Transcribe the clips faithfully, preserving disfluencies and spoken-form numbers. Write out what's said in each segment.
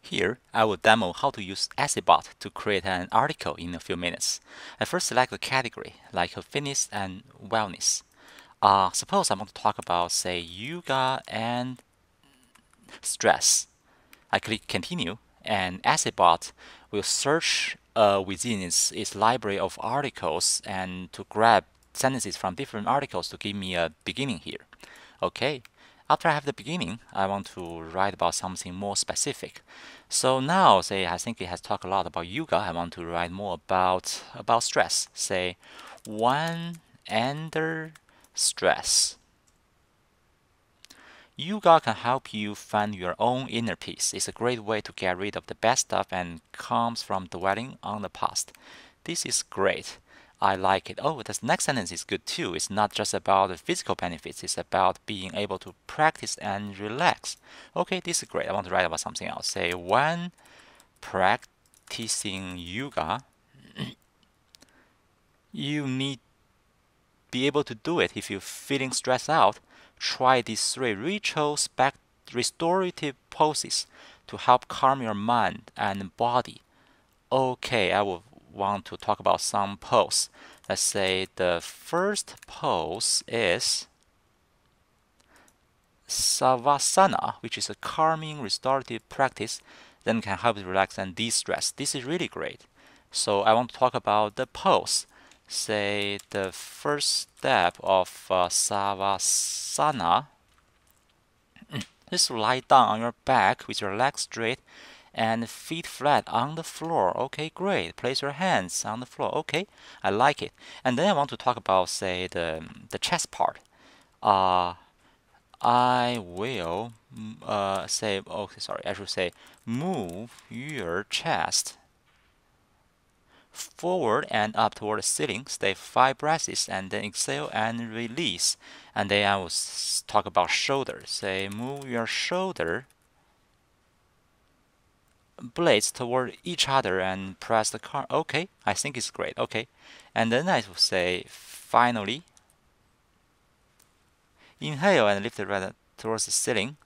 Here, I will demo how to use EssayBot to create an article in a few minutes. I first select a category, like fitness and wellness. Uh, suppose I want to talk about, say, yoga and stress. I click continue, and EssayBot will search uh, within its, its library of articles and to grab sentences from different articles to give me a beginning here. Okay. After I have the beginning, I want to write about something more specific. So now, say, I think it has talked a lot about yoga. I want to write more about about stress. Say, one under stress. Yoga can help you find your own inner peace. It's a great way to get rid of the bad stuff and comes from dwelling on the past. This is great. I like it. Oh, this next sentence is good too. It's not just about the physical benefits. It's about being able to practice and relax. Okay, this is great. I want to write about something else. Say, when practicing yoga, you need be able to do it. If you're feeling stressed out, try these three rituals, back restorative poses to help calm your mind and body. Okay, I will want to talk about some pose. Let's say the first pose is Savasana, which is a calming restorative practice that can help you relax and de-stress. This is really great. So I want to talk about the pose. Say the first step of uh, Savasana is to lie down on your back with your legs straight and feet flat on the floor. Okay, great. Place your hands on the floor. Okay, I like it. And then I want to talk about, say, the, the chest part. Uh, I will uh, say, okay, sorry, I should say, move your chest forward and up toward the ceiling. Stay five breaths and then exhale and release. And then I will talk about shoulders. Say, move your shoulder blades toward each other and press the car. Okay, I think it's great. Okay, and then I will say, finally, inhale and lift the right towards the ceiling.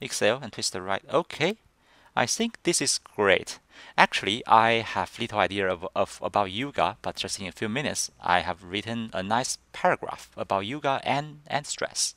Exhale and twist the right. Okay, I think this is great. Actually, I have little idea of, of about yoga, but just in a few minutes, I have written a nice paragraph about yoga and, and stress.